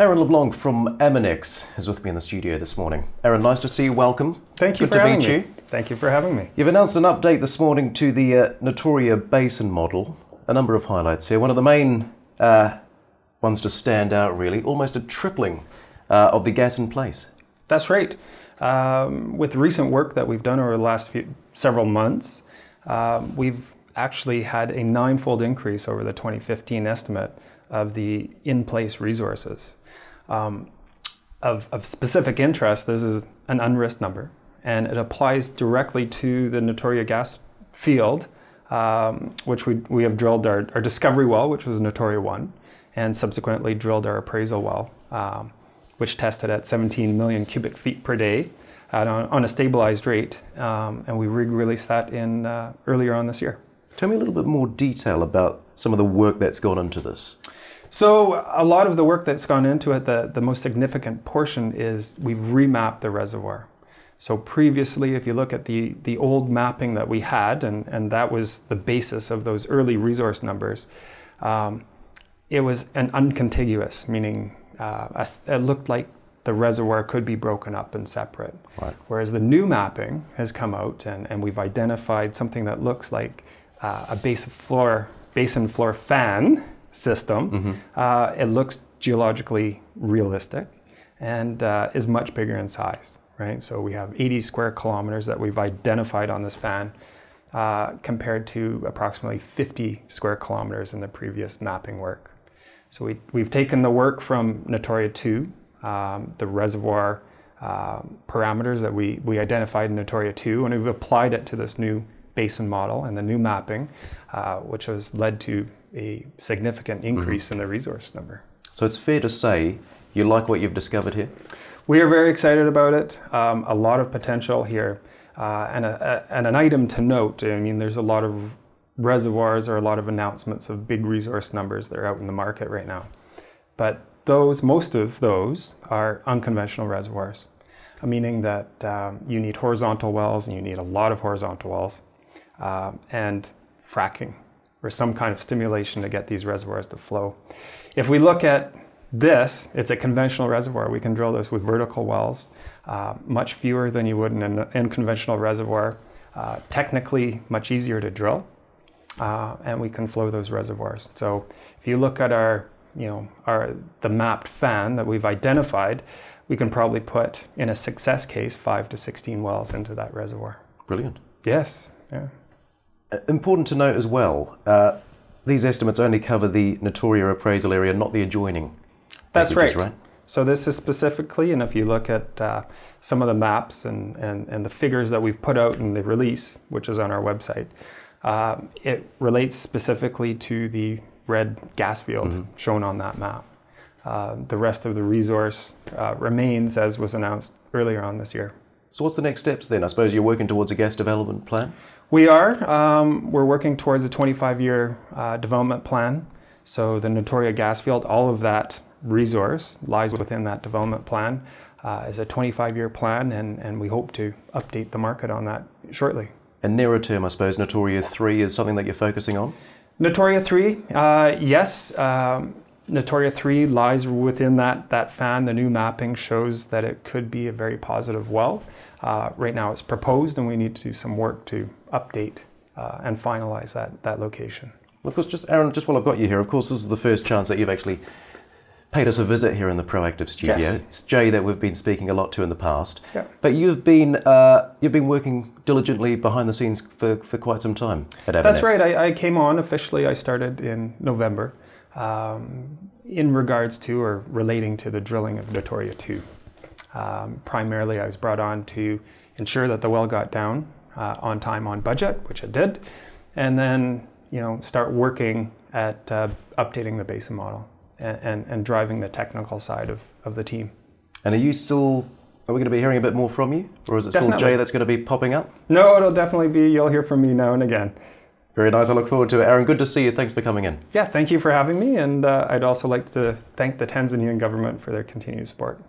Aaron LeBlanc from Aminex is with me in the studio this morning. Aaron, nice to see you. Welcome. Thank you for having me. Good to meet you. Thank you for having me. You've announced an update this morning to the Ntorya Basin model. A number of highlights here. One of the main ones to stand out, really, almost a tripling of the gas in place. That's right. With recent work that we've done over the last several months, we've actually had a 9-fold increase over the 2015 estimate of the in-place resources. Of specific interest, this is an unrisked number, and it applies directly to the Ntorya gas field, which we have drilled our discovery well, which was Ntorya 1, and subsequently drilled our appraisal well, which tested at 17 million cubic feet per day on a stabilized rate, and we re-released that in earlier on this year. Tell me a little bit more detail about some of the work that's gone into this. So a lot of the work that's gone into it, the most significant portion is we've remapped the reservoir. So previously, if you look at the old mapping that we had, and that was the basis of those early resource numbers, it was an uncontiguous, meaning it looked like the reservoir could be broken up and separate. Right. Whereas the new mapping has come out, and we've identified something that looks like a basin floor fan system. Mm-hmm. It looks geologically realistic and is much bigger in size, right? So we have 80 square kilometers that we've identified on this fan compared to approximately 50 square kilometers in the previous mapping work. So we've taken the work from Ntorya 2, the reservoir parameters that we identified in Ntorya 2, and we've applied it to this new basin model and the new mapping, which has led to a significant increase in the resource number. So it's fair to say you like what you've discovered here? We are very excited about it. A lot of potential here. And an item to note, I mean, there's a lot of reservoirs or a lot of announcements of big resource numbers that are out in the market right now. But most of those are unconventional reservoirs, meaning that you need horizontal wells, and you need a lot of horizontal wells, and fracking or some kind of stimulation to get these reservoirs to flow. If we look at this, it's a conventional reservoir. We can drill this with vertical wells, much fewer than you would in an unconventional reservoir, technically much easier to drill, and we can flow those reservoirs. So if you look at the mapped fan that we've identified, we can probably put, in a success case, 5 to 16 wells into that reservoir. Brilliant. Yes. Yeah. Important to note as well, these estimates only cover the Ntorya appraisal area, not the adjoining. That's right. So this is specifically, and if you look at some of the maps and the figures that we've put out in the release, which is on our website, it relates specifically to the red gas field shown on that map. The rest of the resource remains as was announced earlier on this year. So what's the next steps then? I suppose you're working towards a gas development plan? We are. We're working towards a 25-year development plan. So the Ntorya gas field, all of that resource lies within that development plan. It's a 25-year plan, and we hope to update the market on that shortly. And nearer term, I suppose, Ntorya 3 is something that you're focusing on? Ntorya 3, yes. Ntorya 3 lies within that fan. The new mapping shows that it could be a very positive well. Right now it's proposed, and we need to do some work to update and finalize that location. Well, of course, Aaron, just while I've got you here, of course, this is the first chance that you've actually paid us a visit here in the ProActive studio. Yes. It's Jay that we've been speaking a lot to in the past. Yeah. But you've been working diligently behind the scenes for quite some time at Aminex. That's right. I came on officially. I started in November. In regards to or relating to the drilling of Ntorya 2. Primarily I was brought on to ensure that the well got down on time, on budget, which it did, and then start working at updating the basin model and driving the technical side of the team. And are we going to be hearing a bit more from you, or is it still Jay that's going to be popping up? No, it'll definitely be, you'll hear from me now and again. Very nice. I look forward to it. Aaron, good to see you. Thanks for coming in. Yeah, thank you for having me. And I'd also like to thank the Tanzanian government for their continued support.